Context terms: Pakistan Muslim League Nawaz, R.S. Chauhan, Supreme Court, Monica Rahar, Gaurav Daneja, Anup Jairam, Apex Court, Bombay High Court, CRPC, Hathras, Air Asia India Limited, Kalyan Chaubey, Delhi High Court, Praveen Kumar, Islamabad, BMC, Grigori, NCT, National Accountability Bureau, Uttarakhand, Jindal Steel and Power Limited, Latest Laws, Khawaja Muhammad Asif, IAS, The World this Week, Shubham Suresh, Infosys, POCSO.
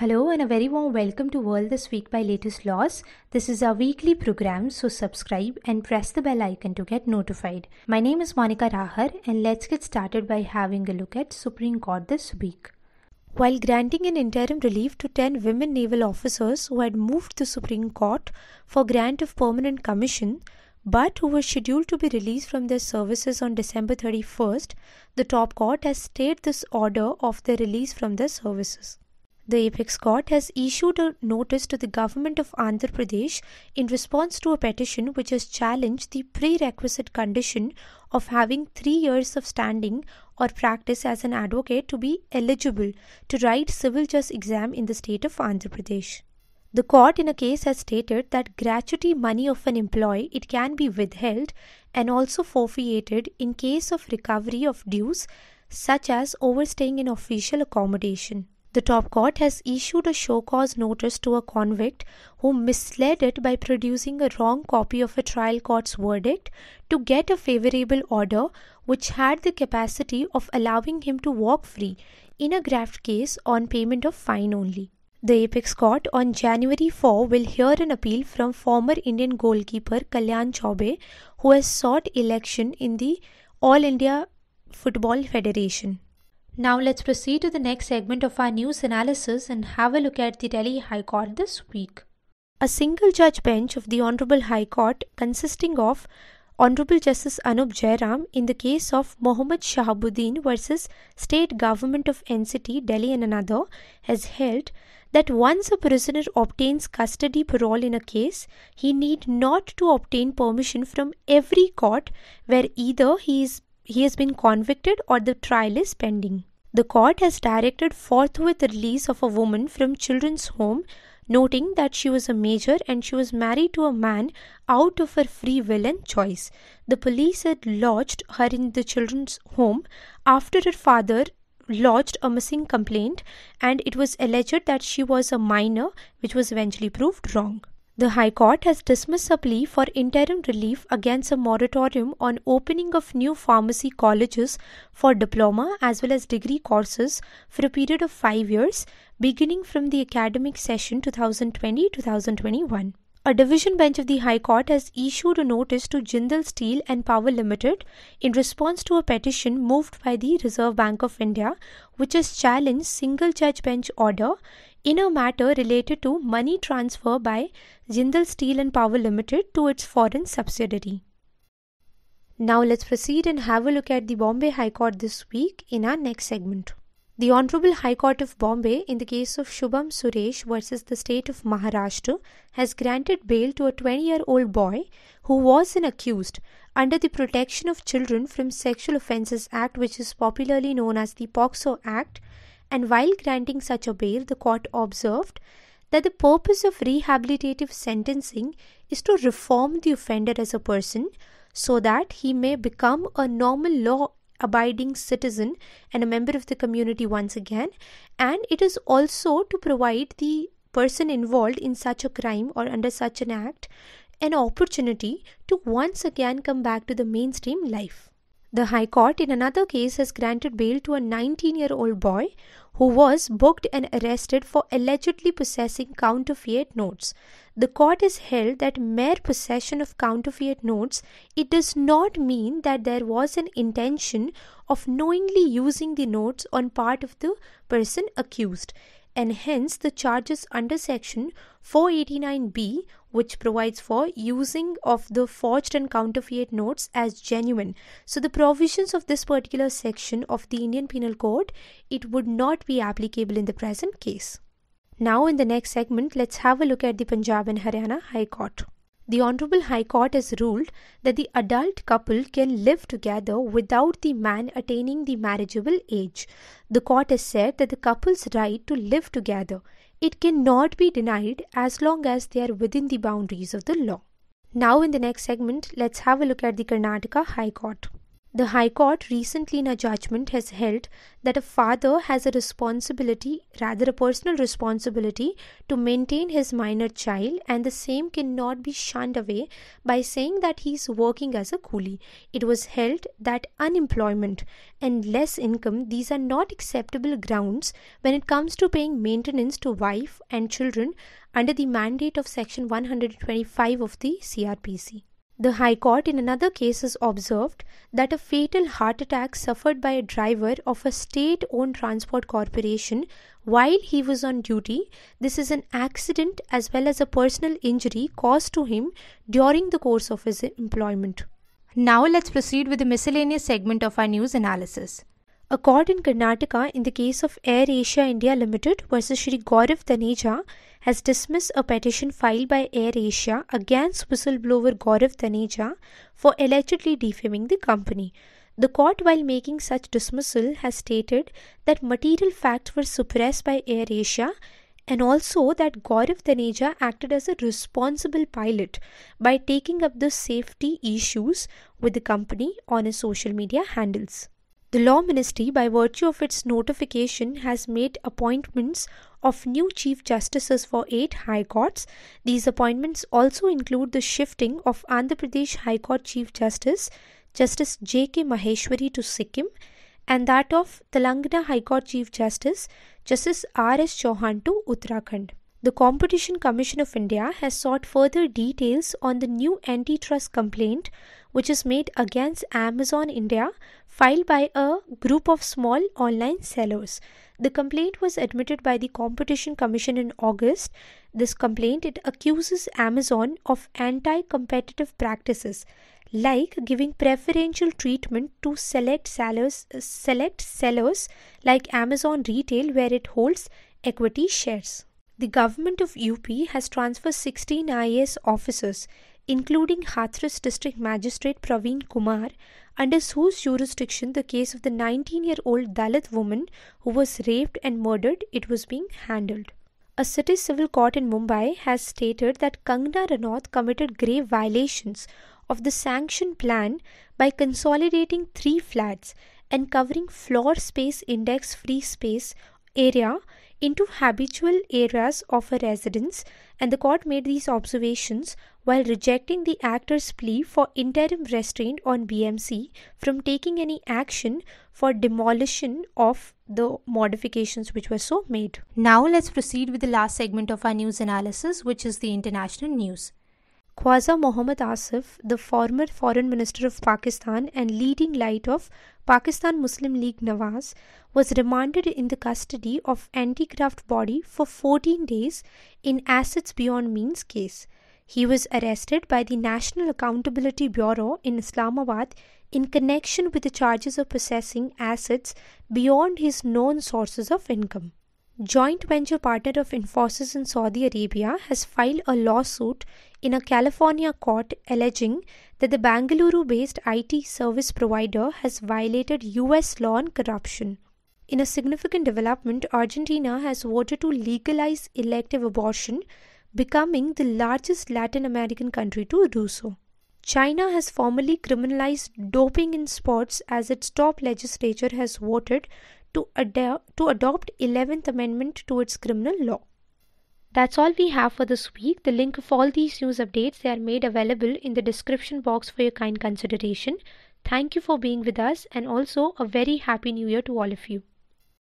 Hello and a very warm welcome to World This Week by Latest Laws. This is our weekly program, so subscribe and press the bell icon to get notified. My name is Monica Rahar and let's get started by having a look at Supreme Court this week. While granting an interim relief to 10 women naval officers who had moved to the Supreme Court for grant of permanent commission, but who were scheduled to be released from their services on December 31st, the top court has stayed this order of their release from their services. The Apex Court has issued a notice to the government of Andhra Pradesh in response to a petition which has challenged the prerequisite condition of having 3 years of standing or practice as an advocate to be eligible to write civil just exam in the state of Andhra Pradesh. The court in a case has stated that gratuity money of an employee it can be withheld and also forfeited in case of recovery of dues such as overstaying in official accommodation. The top court has issued a show cause notice to a convict who misled it by producing a wrong copy of a trial court's verdict to get a favourable order which had the capacity of allowing him to walk free in a graft case on payment of fine only. The Apex Court on January 4 will hear an appeal from former Indian goalkeeper Kalyan Chaubey, who has sought election in the All India Football Federation. Now let's proceed to the next segment of our news analysis and have a look at the Delhi High Court this week. A single judge bench of the Honorable High Court consisting of Honorable Justice Anup Jairam in the case of Mohammed Shahabuddin versus State Government of NCT, Delhi and another has held that once a prisoner obtains custody parole in a case, he need not to obtain permission from every court where either he has been convicted or the trial is pending. The court has directed forthwith the release of a woman from children's home, noting that she was a major and she was married to a man out of her free will and choice. The police had lodged her in the children's home after her father lodged a missing complaint and it was alleged that she was a minor, which was eventually proved wrong. The High Court has dismissed a plea for interim relief against a moratorium on opening of new pharmacy colleges for diploma as well as degree courses for a period of 5 years, beginning from the academic session 2020-2021. A division bench of the High Court has issued a notice to Jindal Steel and Power Limited in response to a petition moved by the Reserve Bank of India, which has challenged single judge bench order in a matter related to money transfer by Jindal Steel and Power Limited to its foreign subsidiary. Now let's proceed and have a look at the Bombay High Court this week in our next segment. The Honorable High Court of Bombay in the case of Shubham Suresh versus the state of Maharashtra has granted bail to a 20-year-old boy who was an accused under the Protection of Children from Sexual Offences Act, which is popularly known as the POCSO Act. And while granting such a bail, the court observed that the purpose of rehabilitative sentencing is to reform the offender as a person so that he may become a normal law-abiding citizen and a member of the community once again, and it is also to provide the person involved in such a crime or under such an act an opportunity to once again come back to the mainstream life. The High Court in another case has granted bail to a 19-year-old boy who was booked and arrested for allegedly possessing counterfeit notes. The court has held that mere possession of counterfeit notes, it does not mean that there was an intention of knowingly using the notes on part of the person accused, and hence the charges under section 489B, which provides for using of the forged and counterfeit notes as genuine. So the provisions of this particular section of the Indian Penal Code, it would not be applicable in the present case. Now in the next segment, let's have a look at the Punjab and Haryana High Court. The Honorable High Court has ruled that the adult couple can live together without the man attaining the marriageable age. The court has said that the couple's right to live together, it cannot be denied as long as they are within the boundaries of the law. Now in the next segment, let's have a look at the Karnataka High Court. The High Court recently in a judgment has held that a father has a responsibility, rather a personal responsibility, to maintain his minor child, and the same cannot be shunned away by saying that he is working as a coolie. It was held that unemployment and less income, these are not acceptable grounds when it comes to paying maintenance to wife and children under the mandate of Section 125 of the CRPC. The High Court in another case has observed that a fatal heart attack suffered by a driver of a state-owned transport corporation while he was on duty, this is an accident as well as a personal injury caused to him during the course of his employment. Now let's proceed with the miscellaneous segment of our news analysis. A court in Karnataka in the case of Air Asia India Limited versus Shri Gaurav Daneja has dismissed a petition filed by Air Asia against whistleblower Gaurav Daneja for allegedly defaming the company. The court, while making such dismissal, has stated that material facts were suppressed by Air Asia and also that Gaurav Daneja acted as a responsible pilot by taking up the safety issues with the company on his social media handles. The Law Ministry, by virtue of its notification, has made appointments of new Chief Justices for 8 High Courts. These appointments also include the shifting of Andhra Pradesh High Court Chief Justice, Justice J.K. Maheshwari to Sikkim, and that of Telangana High Court Chief Justice, Justice R.S. Chauhan to Uttarakhand. The Competition Commission of India has sought further details on the new antitrust complaint which is made against Amazon India filed by a group of small online sellers. The complaint was admitted by the Competition Commission in August. This complaint, it accuses Amazon of anti-competitive practices like giving preferential treatment to select sellers like Amazon Retail, where it holds equity shares. The government of UP has transferred 16 IAS officers, including Hathras District Magistrate Praveen Kumar, under whose jurisdiction the case of the 19-year-old Dalit woman who was raped and murdered, it was being handled. A city civil court in Mumbai has stated that Kangana Ranaut committed grave violations of the sanction plan by consolidating 3 flats and covering floor space index free space area into habitual areas of a residence, and the court made these observations while rejecting the actor's plea for interim restraint on BMC from taking any action for demolition of the modifications which were so made. Now let's proceed with the last segment of our news analysis, which is the international news. Khawaja Muhammad Asif, the former Foreign Minister of Pakistan and leading light of Pakistan Muslim League Nawaz, was remanded in the custody of anti-graft body for 14 days in Assets Beyond Means case. He was arrested by the National Accountability Bureau in Islamabad in connection with the charges of possessing assets beyond his known sources of income. Joint venture partner of Infosys in Saudi Arabia has filed a lawsuit in a California court alleging that the Bengaluru-based IT service provider has violated US law on corruption. In a significant development, Argentina has voted to legalize elective abortion, becoming the largest Latin American country to do so. China has formally criminalized doping in sports as its top legislature has voted to adopt 11th Amendment to its criminal law. That's all we have for this week. The link of all these news updates, they are made available in the description box for your kind consideration. Thank you for being with us, and also a very happy new year to all of you.